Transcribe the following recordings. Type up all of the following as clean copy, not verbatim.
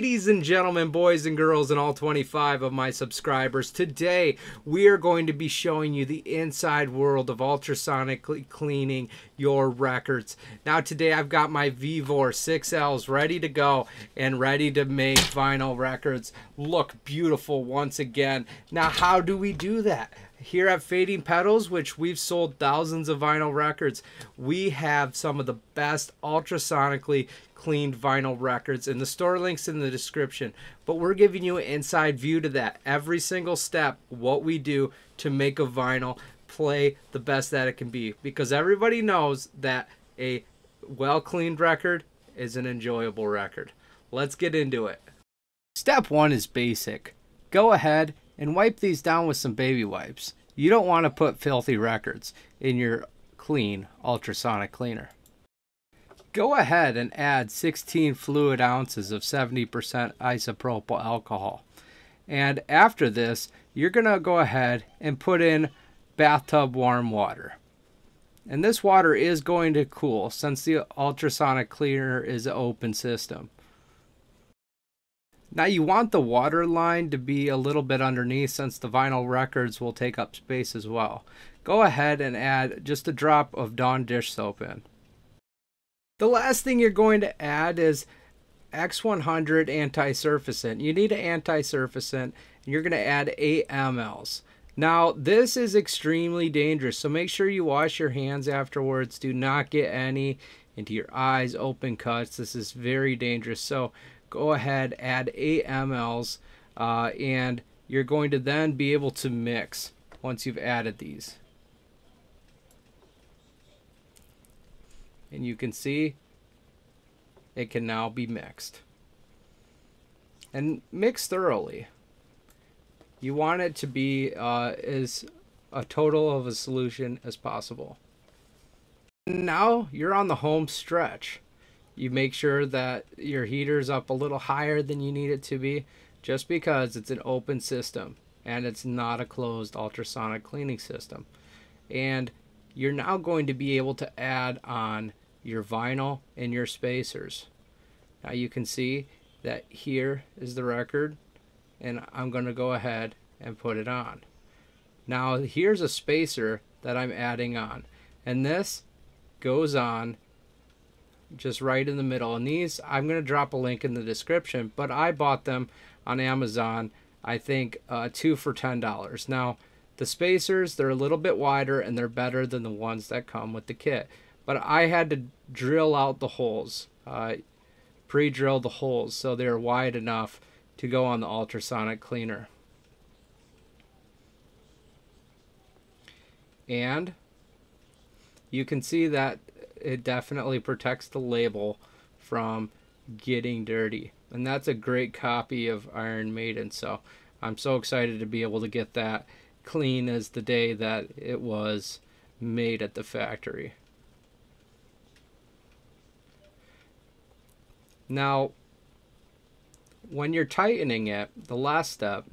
Ladies and gentlemen, boys and girls, and all 25 of my subscribers, today we are going to be showing you the inside world of ultrasonically cleaning your records. Now today I've got my VEVOR 6Ls ready to go and ready to make vinyl records look beautiful once again. Now how do we do that? Here at Fading Petals, which we've sold thousands of vinyl records, we have some of the best ultrasonically cleaned vinyl records, and the store link's in the description. But we're giving you an inside view to that, every single step, what we do to make a vinyl play the best that it can be, because everybody knows that a well cleaned record is an enjoyable record. Let's get into it. Step one is basic. Go ahead and wipe these down with some baby wipes. You don't want to put filthy records in your clean ultrasonic cleaner. Go ahead and add 16 fluid ounces of 70% isopropyl alcohol. And after this, you're going to go ahead and put in bathtub warm water. And this water is going to cool since the ultrasonic cleaner is an open system. Now you want the water line to be a little bit underneath since the vinyl records will take up space as well. Go ahead and add just a drop of Dawn dish soap in. The last thing you're going to add is X-100 anti-surfactant. You need an anti-surfactant, and you're going to add 8 mLs. Now this is extremely dangerous, so make sure you wash your hands afterwards. Do not get any into your eyes, open cuts. This is very dangerous. So go ahead, add 8 mLs, and you're going to then be able to mix once you've added these. And you can see it can now be mixed. And mix thoroughly. You want it to be as a total of a solution as possible. And now you're on the home stretch. You make sure that your heater's up a little higher than you need it to be, just because it's an open system and it's not a closed ultrasonic cleaning system. And you're now going to be able to add on your vinyl and your spacers. Now you can see that here is the record, and I'm going to go ahead and put it on. Now here's a spacer that I'm adding on, and this goes on just right in the middle. And these, I'm going to drop a link in the description, but I bought them on Amazon, I think 2 for $10. Now the spacers, they're a little bit wider and they're better than the ones that come with the kit, but I had to drill out the holes, pre-drill the holes so they're wide enough to go on the ultrasonic cleaner. And you can see that it definitely protects the label from getting dirty, and that's a great copy of Iron Maiden, so I'm so excited to be able to get that clean as the day that it was made at the factory. Now when you're tightening it, the last step,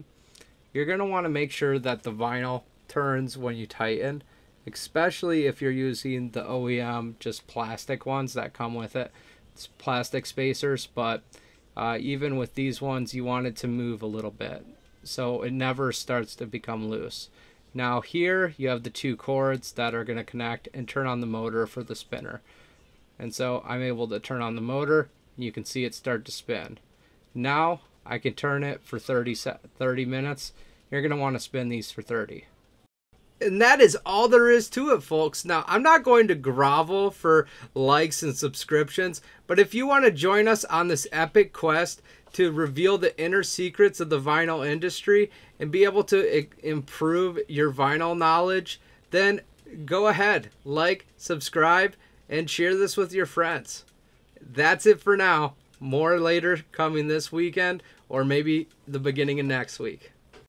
you're going to want to make sure that the vinyl turns when you tighten, especially if you're using the OEM just plastic ones that come with it. It's plastic spacers, but even with these ones you want it to move a little bit so it never starts to become loose. Now here you have the two cords that are going to connect and turn on the motor for the spinner, and so I'm able to turn on the motor and you can see it start to spin. Now I can turn it for 30 minutes. You're going to want to spin these for 30. And that is all there is to it, folks. Now, I'm not going to grovel for likes and subscriptions, but if you want to join us on this epic quest to reveal the inner secrets of the vinyl industry and be able to improve your vinyl knowledge, then go ahead, like, subscribe, and share this with your friends. That's it for now. More later coming this weekend or maybe the beginning of next week.